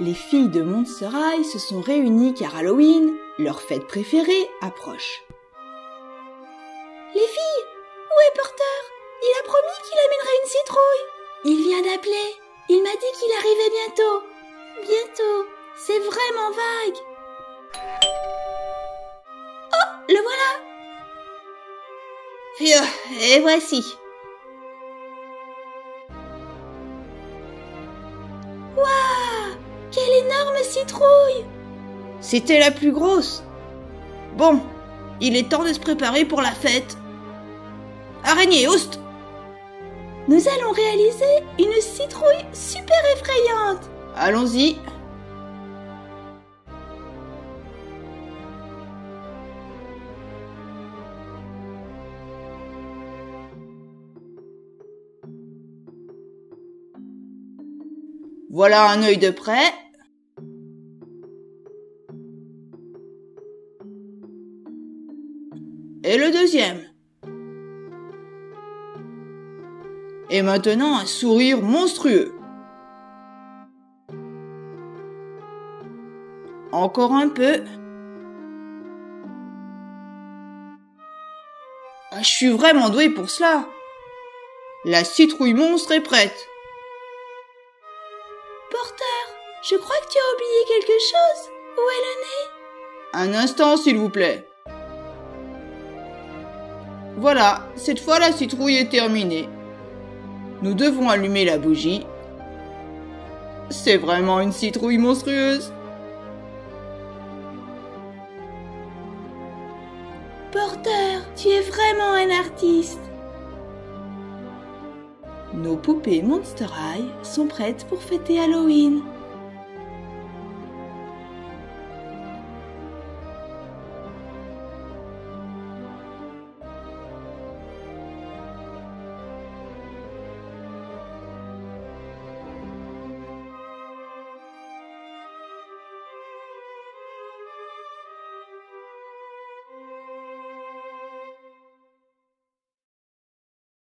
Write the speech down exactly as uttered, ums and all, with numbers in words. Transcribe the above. les filles de Monster High se sont réunies car Halloween, leur fête préférée, approche. Les filles, où est Porter? Il a promis qu'il amènerait une citrouille. Il vient d'appeler. Il m'a dit qu'il arrivait bientôt. Bientôt, c'est vraiment vague. Oh, le voilà. Et voici. Waouh, quelle énorme citrouille! C'était la plus grosse. Bon, il est temps de se préparer pour la fête. Araignée, oust! Nous allons réaliser une citrouille super effrayante. Allons-y. Voilà un œil de près. Et le deuxième. Et maintenant un sourire monstrueux. Encore un peu. Ah, je suis vraiment douée pour cela. La citrouille monstre est prête. Porter, je crois que tu as oublié quelque chose. Où est le nez? Un instant, s'il vous plaît. Voilà, cette fois la citrouille est terminée. Nous devons allumer la bougie. C'est vraiment une citrouille monstrueuse. Porter, tu es vraiment un artiste. Nos poupées Monster High sont prêtes pour fêter Halloween.